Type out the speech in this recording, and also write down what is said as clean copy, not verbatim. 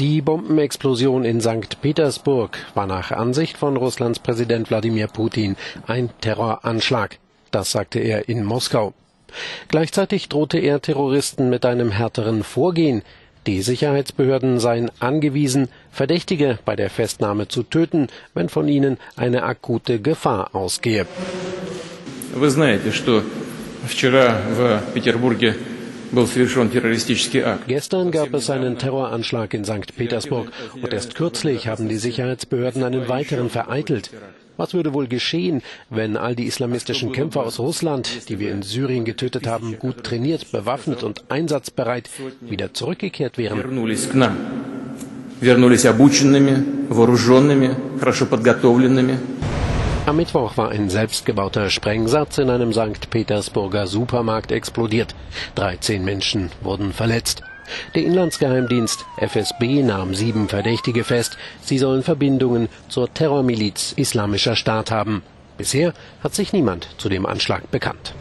Die Bombenexplosion in St. Petersburg war nach Ansicht von Russlands Präsident Wladimir Putin ein Terroranschlag. Das sagte er in Moskau. Gleichzeitig drohte er Terroristen mit einem härteren Vorgehen. Die Sicherheitsbehörden seien angewiesen, Verdächtige bei der Festnahme zu töten, wenn von ihnen eine akute Gefahr ausgehe. Gestern gab es einen Terroranschlag in St. Petersburg und erst kürzlich haben die Sicherheitsbehörden einen weiteren vereitelt. Was würde wohl geschehen, wenn all die islamistischen Kämpfer aus Russland, die wir in Syrien getötet haben, gut trainiert, bewaffnet und einsatzbereit wieder zurückgekehrt wären? Am Mittwoch war ein selbstgebauter Sprengsatz in einem St. Petersburger Supermarkt explodiert. 13 Menschen wurden verletzt. Der Inlandsgeheimdienst FSB nahm 7 Verdächtige fest. Sie sollen Verbindungen zur Terrormiliz Islamischer Staat haben. Bisher hat sich niemand zu dem Anschlag bekannt.